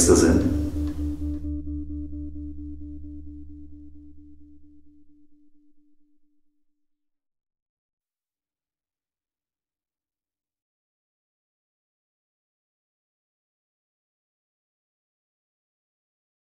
sechste Sinn.